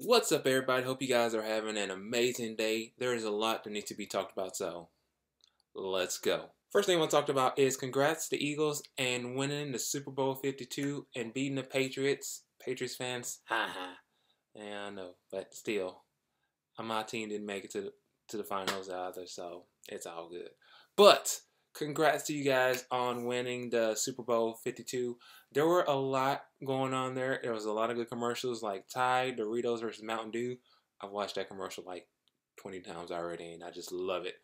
What's up, everybody? Hope you guys are having an amazing day. There is a lot that needs to be talked about, so let's go. First thing I want to talk about is congrats to Eagles and winning the Super Bowl 52 and beating the Patriots. Patriots fans, haha. Yeah, I know, but still, my team didn't make it to the finals either, so it's all good. But congrats to you guys on winning the Super Bowl 52. There were a lot going on there. There was a lot of good commercials like Tide, Doritos versus Mountain Dew. I've watched that commercial like 20 times already, and I just love it.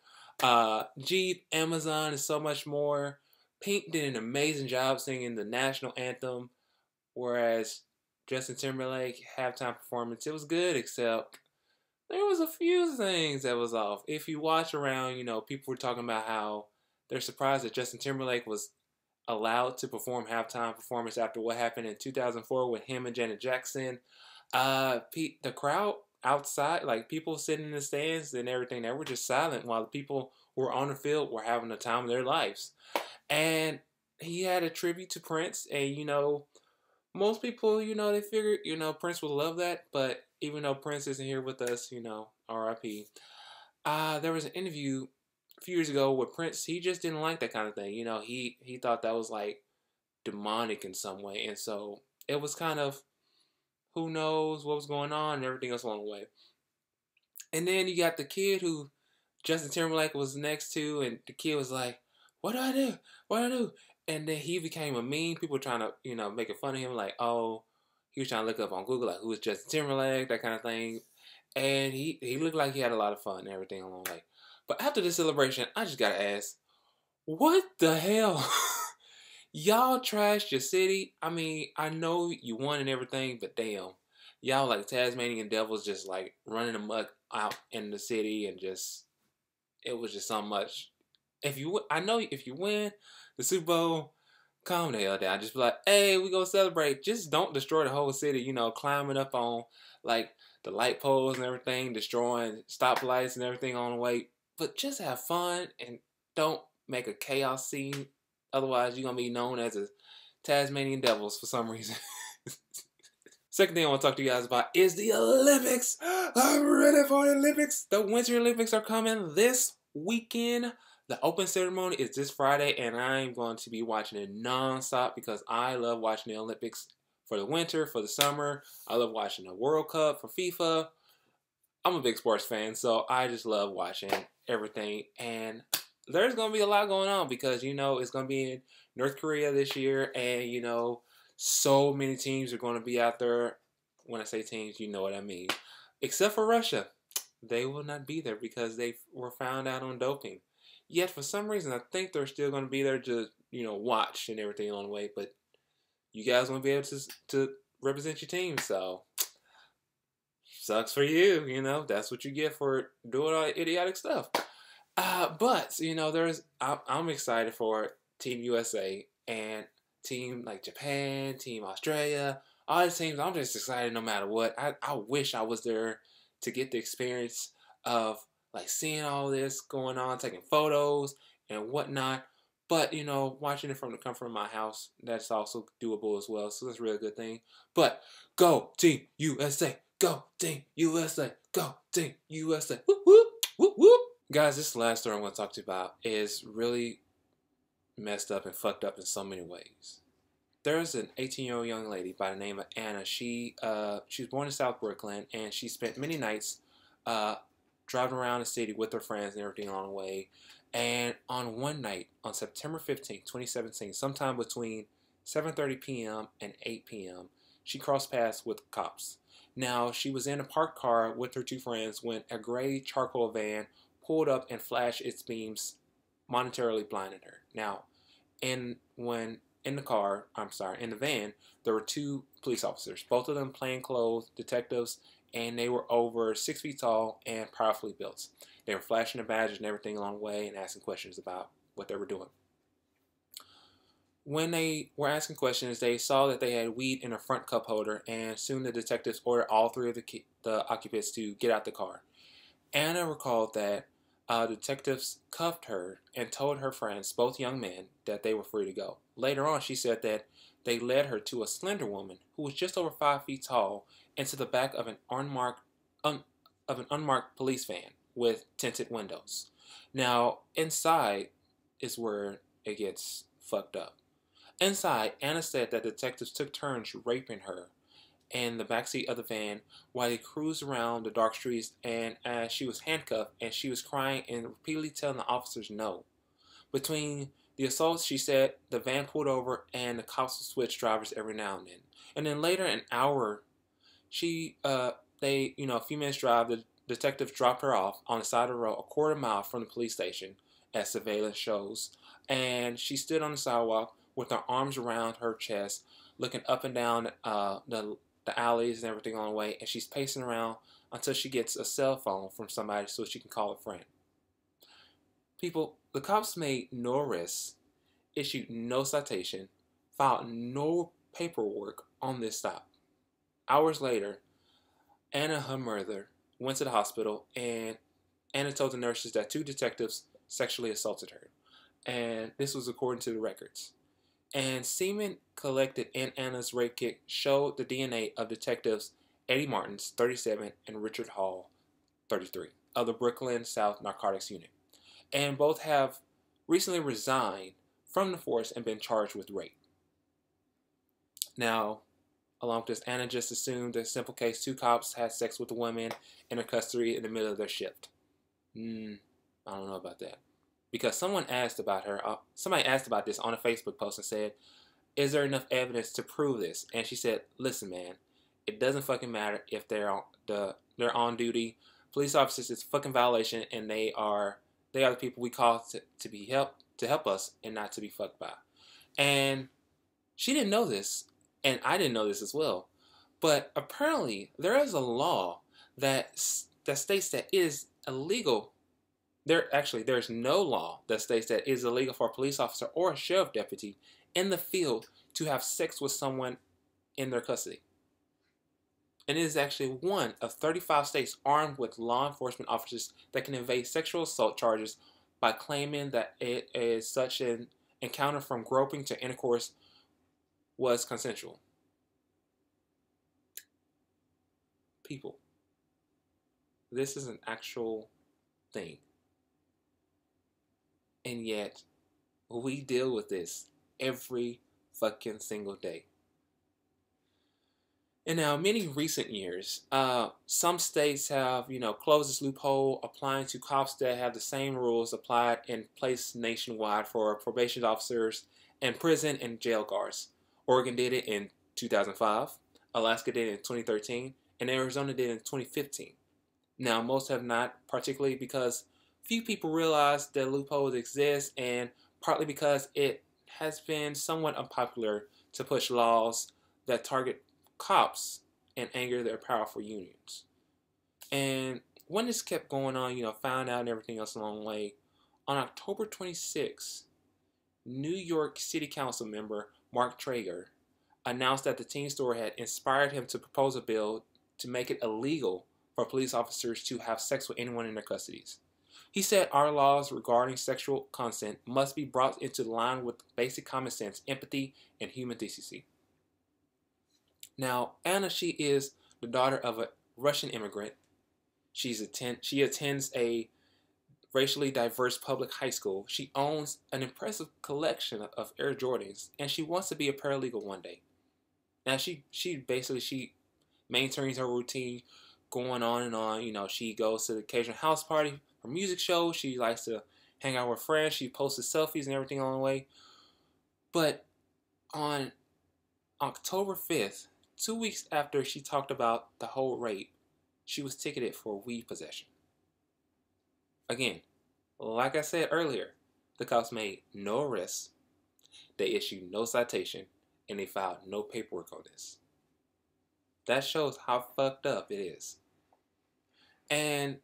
Jeep, Amazon, and so much more. Pink did an amazing job singing the national anthem, whereas Justin Timberlake halftime performance, it was good, except there was a few things that was off. If you watch around, you know, people were talking about how they're surprised that Justin Timberlake was allowed to perform halftime performance after what happened in 2004 with him and Janet Jackson. The crowd outside, like people sitting in the stands and everything, they were just silent while the people who were on the field were having the time of their lives. And he had a tribute to Prince, and you know, most people, you know, they figured, you know, Prince would love that, but even though Prince isn't here with us, you know, R.I.P. There was an interview a few years ago with Prince. He just didn't like that kind of thing. You know, he thought that was like demonic in some way, and so it was kind of who knows what was going on and everything else along the way. And then you got the kid who Justin Timberlake was next to, and the kid was like, "What do I do? What do I do?" And then he became a meme. People were trying to, you know, making fun of him, like, oh, he was trying to look up on Google, like, who is Justin Timberlake, that kind of thing. And he looked like he had a lot of fun and everything along the way. But after this celebration, I just gotta ask, what the hell? Y'all trashed your city. I mean, I know you won and everything, but damn. Y'all like Tasmanian devils just like running amok out in the city, and just, it was just so much. I know if you win the Super Bowl, calm the hell down. Just be like, hey, we gonna celebrate. Just don't destroy the whole city, you know, climbing up on like the light poles and everything, destroying stoplights and everything on the way. But just have fun and don't make a chaos scene. Otherwise, you're gonna be known as the Tasmanian devils for some reason. Second thing I want to talk to you guys about is the Olympics. I'm ready for the Olympics. The Winter Olympics are coming this weekend. The open ceremony is this Friday, and I'm going to be watching it non-stop because I love watching the Olympics for the winter, for the summer. I love watching the World Cup for FIFA. I'm a big sports fan, so I just love watching everything. And there's going to be a lot going on because, you know, it's going to be in North Korea this year, and, you know, so many teams are going to be out there. When I say teams, you know what I mean. Except for Russia. They will not be there because they were found out on doping. Yet, for some reason, I think they're still going to be there to, you know, watch and everything on the way. But you guys won't be able to represent your team, so sucks for you, you know. That's what you get for doing all that idiotic stuff. But, you know, I'm excited for Team USA and team like Japan, Team Australia, all the teams. I'm just excited no matter what. I wish I was there to get the experience of, like, seeing all this going on, taking photos and whatnot. But, you know, watching it from the comfort of my house, that's also doable as well. So that's a really good thing. But go Team USA. Go Team USA. Go Team USA. Whoop, whoop, whoop, whoop. Guys, this last story I'm going to talk to you about is really messed up and fucked up in so many ways. There's an 18-year-old young lady by the name of Anna. She was born in South Brooklyn, and she spent many nights driving around the city with her friends and everything on the way. And on one night, on September 15, 2017, sometime between 7:30 p.m. and 8 p.m., she crossed paths with cops. Now, she was in a parked car with her two friends when a gray charcoal van pulled up and flashed its beams, momentarily blinding her. Now, in the van, there were two police officers, both of them plainclothes detectives, and they were over 6 feet tall and powerfully built. They were flashing their badges and everything along the way and asking questions about what they were doing. When they were asking questions, they saw that they had weed in a front cup holder, and soon the detectives ordered all three of the occupants to get out the car. Anna recalled that detectives cuffed her and told her friends, both young men, that they were free to go. Later on, she said that They led her to a slender woman who was just over 5 feet tall and to the back of an unmarked police van with tinted windows. Now, inside is where it gets fucked up. Inside, Anna said that detectives took turns raping her in the backseat of the van while they cruised around the dark streets, and as she was handcuffed and she was crying and repeatedly telling the officers no. Between the assaults, she said, the van pulled over and the cops would switch drivers every now and then. And then later, an hour, a few minutes drive, the detectives dropped her off on the side of the road a quarter mile from the police station, as surveillance shows, and she stood on the sidewalk with her arms around her chest, looking up and down the alleys and everything on the way, and she's pacing around until she gets a cell phone from somebody so she can call a friend. People, the cops made no arrests, issued no citation, filed no paperwork on this stop. Hours later, Anna, her mother, went to the hospital, and Anna told the nurses that two detectives sexually assaulted her, and this was according to the records. And semen collected in Anna's rape kit showed the DNA of detectives Eddie Martins, 37, and Richard Hall, 33, of the Brooklyn South Narcotics Unit. And both have recently resigned from the force and been charged with rape. Now, along with this, Anna just assumed that simple case two cops had sex with a woman in her custody in the middle of their shift. I don't know about that. Because someone asked about her, somebody asked about this on a Facebook post and said, is there enough evidence to prove this? And she said, listen, man, it doesn't fucking matter if they're on duty. Police officers, it's a fucking violation, and they are the people we call to help us and not to be fucked by. And she didn't know this, and I didn't know this as well. But apparently, there is a law that states that it is illegal. There's no law that states that it is illegal for a police officer or a sheriff deputy in the field to have sex with someone in their custody. And it is actually one of 35 states armed with law enforcement officers that can evade sexual assault charges by claiming that it is such an encounter from groping to intercourse was consensual. People, this is an actual thing. And yet, we deal with this every fucking single day. And now, many recent years, some states have, closed this loophole, applying to cops that have the same rules applied in place nationwide for probation officers and prison and jail guards. Oregon did it in 2005, Alaska did it in 2013, and Arizona did it in 2015. Now, most have not, particularly because few people realize that loopholes exist, and partly because it has been somewhat unpopular to push laws that target cops and anger their powerful unions. And when this kept going on, found out and everything else along the way, on October 26, New York City Council member Mark Traeger announced that the teen story had inspired him to propose a bill to make it illegal for police officers to have sex with anyone in their custodies. He said our laws regarding sexual consent must be brought into line with basic common sense, empathy, and human decency. Now, Anna, she is the daughter of a Russian immigrant. She attends a racially diverse public high school. She owns an impressive collection of Air Jordans, and she wants to be a paralegal one day. Now, she maintains her routine going on and on. She goes to the occasional house party, her music show, she likes to hang out with friends, she posts selfies and everything along the way. But on October 5th, 2 weeks after she talked about the whole rape, she was ticketed for weed possession. Again, like I said earlier, the cops made no arrests, they issued no citation, and they filed no paperwork on this. That shows how fucked up it is. And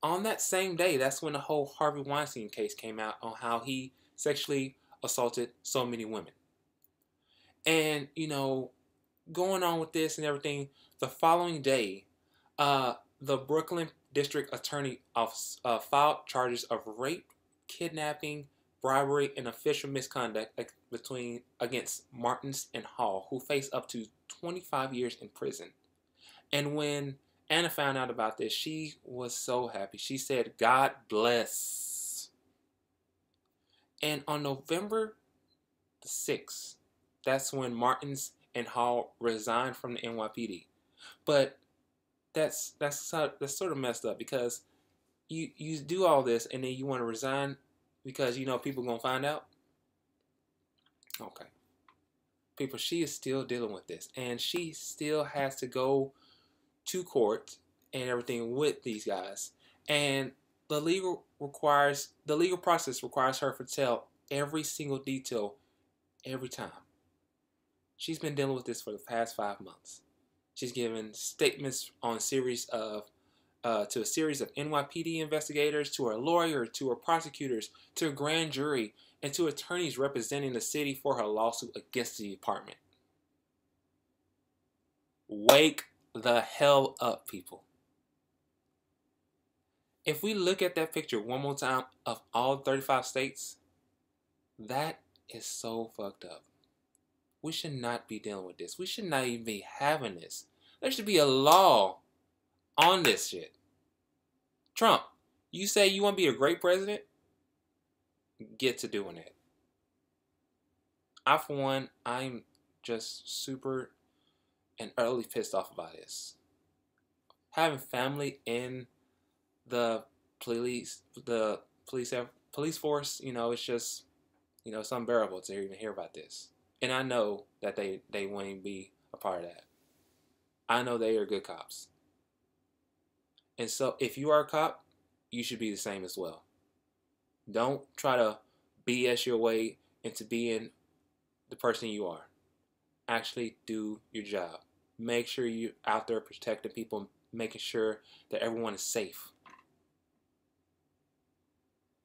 on that same day, that's when the whole Harvey Weinstein case came out on how he sexually assaulted so many women. And, going on with this and everything, the following day, the Brooklyn District Attorney Office filed charges of rape, kidnapping, bribery, and official misconduct against Martins and Hall, who face up to 25 years in prison. And when Anna found out about this, she was so happy. She said, "God bless." And on November the 6th, that's when Martins and Hall resigned from the NYPD. But that's sort of messed up, because you do all this and then you want to resign because you know people are going to find out. Okay. People, she is still dealing with this, and she still has to go to court and everything with these guys. And the legal process requires her to tell every single detail every time. She's been dealing with this for the past 5 months. She's given statements on to a series of NYPD investigators, to her lawyer, to her prosecutors, to her grand jury, and to attorneys representing the city for her lawsuit against the department. Wake the hell up, people. If we look at that picture one more time of all 35 states, that is so fucked up. We should not be dealing with this. We should not even be having this. There should be a law on this shit. Trump, you say you want to be a great president? Get to doing it. I, for one, I'm just super and utterly pissed off about this. Having family in the police force, you know, it's just, you know, it's unbearable to even hear about this. And I know that they wouldn't be a part of that. I know they are good cops. And so if you are a cop, you should be the same as well. Don't try to BS your way into being the person you are. Actually do your job. Make sure you're out there protecting people and making sure that everyone is safe.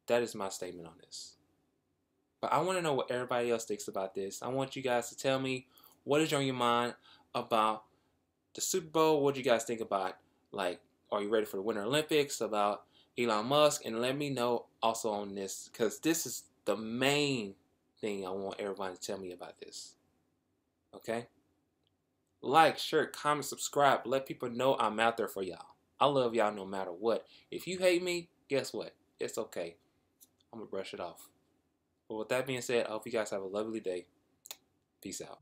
That is my statement on this. But I want to know what everybody else thinks about this. I want you guys to tell me what is on your mind about the Super Bowl. What do you guys think about, like, are you ready for the Winter Olympics, about Elon Musk? And let me know also on this, because this is the main thing I want everybody to tell me about this. Okay? Like, share, comment, subscribe. Let people know I'm out there for y'all. I love y'all no matter what. If you hate me, guess what? It's okay. I'm going to brush it off. But with that being said, I hope you guys have a lovely day. Peace out.